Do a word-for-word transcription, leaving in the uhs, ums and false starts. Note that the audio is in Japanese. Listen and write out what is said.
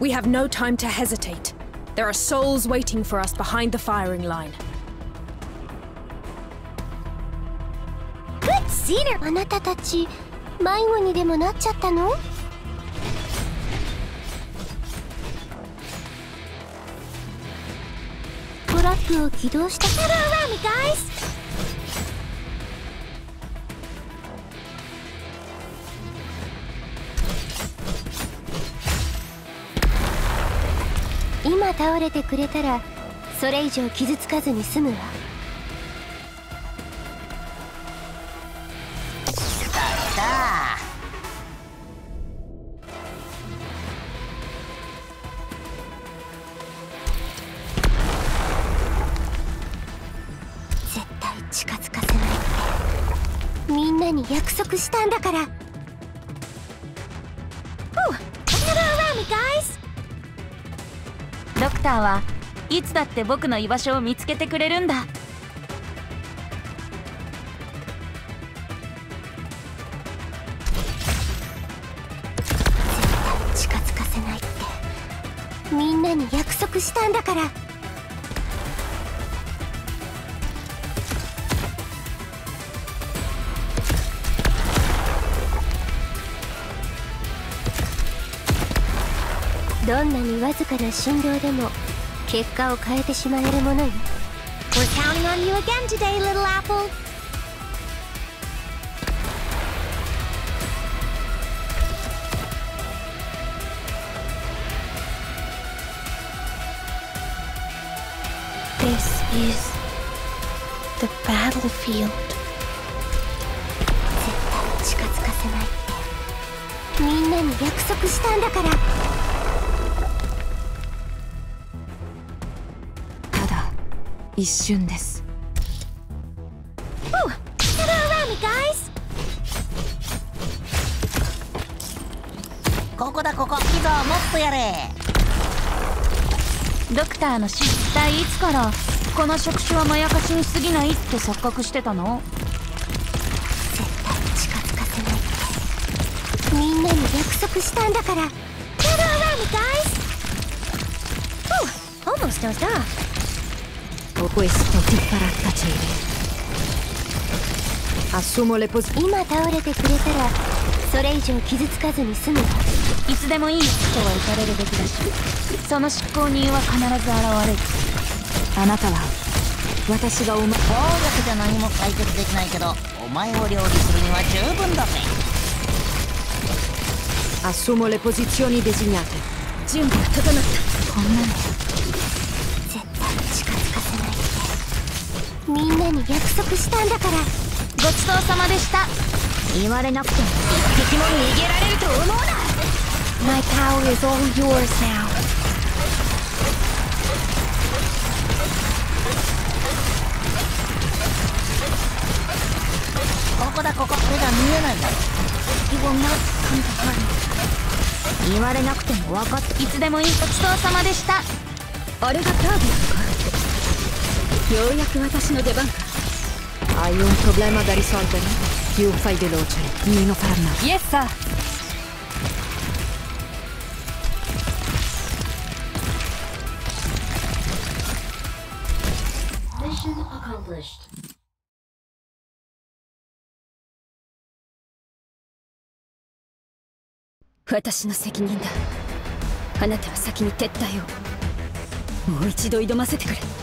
We have no time to hesitate. There are souls waiting for us behind the firing line. Good Cedar! あなたたち迷子にでもなっちゃったの？トラップを起動した。 Come around me, guys! 今倒れてくれたらそれ以上傷つかずに済むわ。絶対近づかせないってみんなに約束したんだから。ドクターはいつだって僕の居場所を見つけてくれるんだ。絶対近づかせないってみんなに約束したんだから。どんなにわずかな振動でも結果を変えてしまえるものよ。We're counting on you again today, Little Apple. 'This is the battlefield.' 絶対近づかせないってみんなに約束したんだから。一瞬です。ここだ、ここ。いいぞ、もっとやれ。ドクターの失態、いつからこの触手はまやかしに過ぎないって錯覚してたの？絶対近づかせないってみんなに約束したんだから。Questo ti farà tacere. Assumo le posizioni. 今倒れてくれたらそれ以上傷つかずに済むわ。いつでもいいとは打たれるべきだし、その執行人は必ず現れる。あなたは私がうまく暴力じゃ何も解決できないけど、お前を料理するには十分だぜ。Assumo le posizioni designate. 準備が整った。こんなのみんなに約束したんだから。ごちそうさまでした。言われなくても一匹も逃げられると思うな。 My power is all yours now. ここだ、ここ。目が見えないんだろ。言われなくても分かった。いつでもいい。ごちそうさまでした。あれがタービアか。ようやく私の出番か。Hai un problema da risolvere? Più fai veloce, meno farna. Yes, sir. 私の責任だ。あなたは先に撤退を。もう一度挑ませてくれ。